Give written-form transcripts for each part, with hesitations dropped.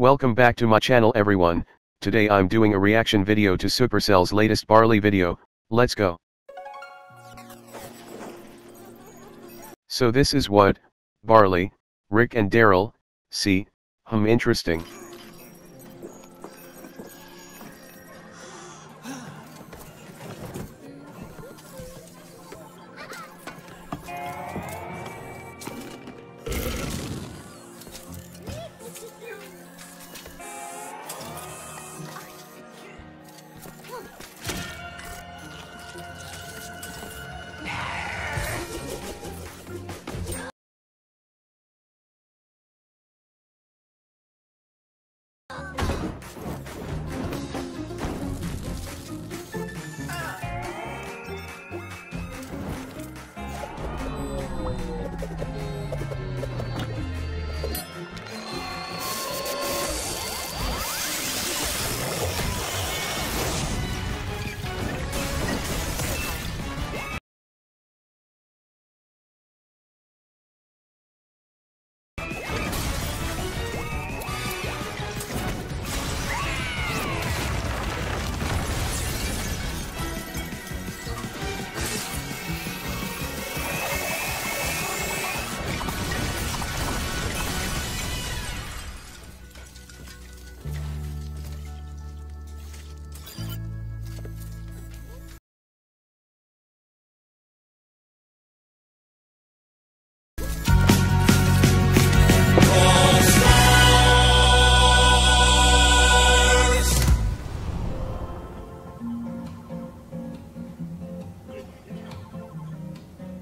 Welcome back to my channel everyone, today I'm doing a reaction video to Supercell's latest barley video, let's go. So this is what, barley, Rick and Daryl, see, interesting.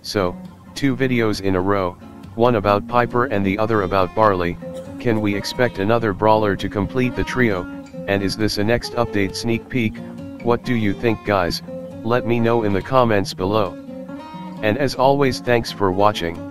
So, two videos in a row, one about Piper and the other about barley. Can we expect another brawler to complete the trio, and is this a next update sneak peek? What do you think guys? Let me know in the comments below. And as always, thanks for watching.